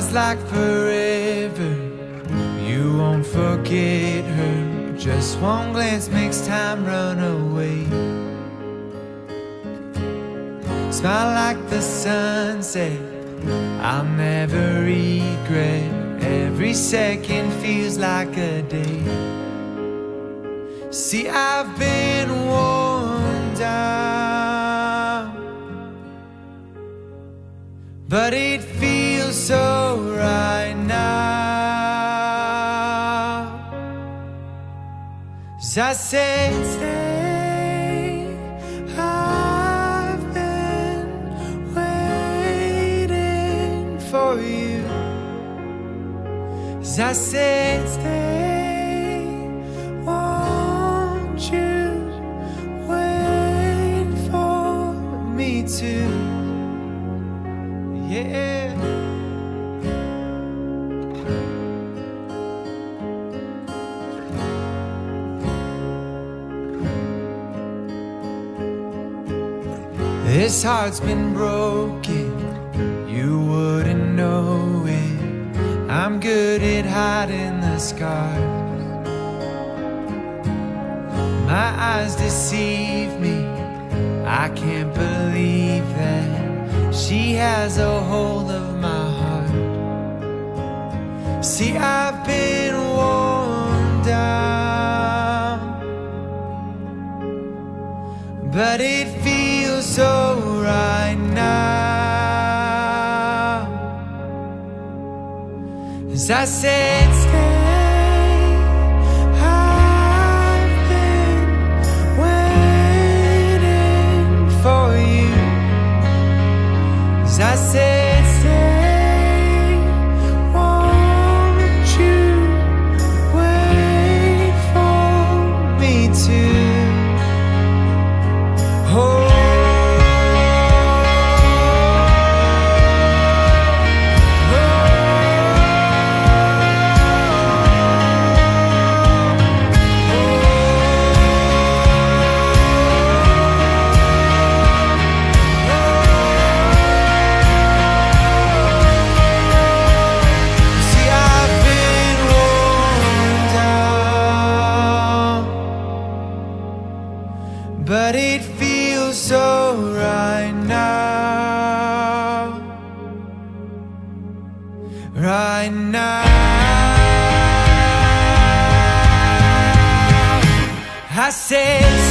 flies like forever. You won't forget her. Just one glance makes time run away. Smile like the sunset. I'll never regret. Every second feels like a day. See, I've been worn down, but it feels so right now. As I said, stay, I've been waiting for you. As I said, stay, won't you wait for me too? Yeah. This heart's been broken, you wouldn't know it. I'm good at hiding the scars. My eyes deceive me, I can't believe that she has a hold of my heart. See, I've been worn down, but it feels so right now. As I said, stay, I've been waiting for you. I said, stay, won't you wait for me too? Oh. But it feels so right now, right now. I said.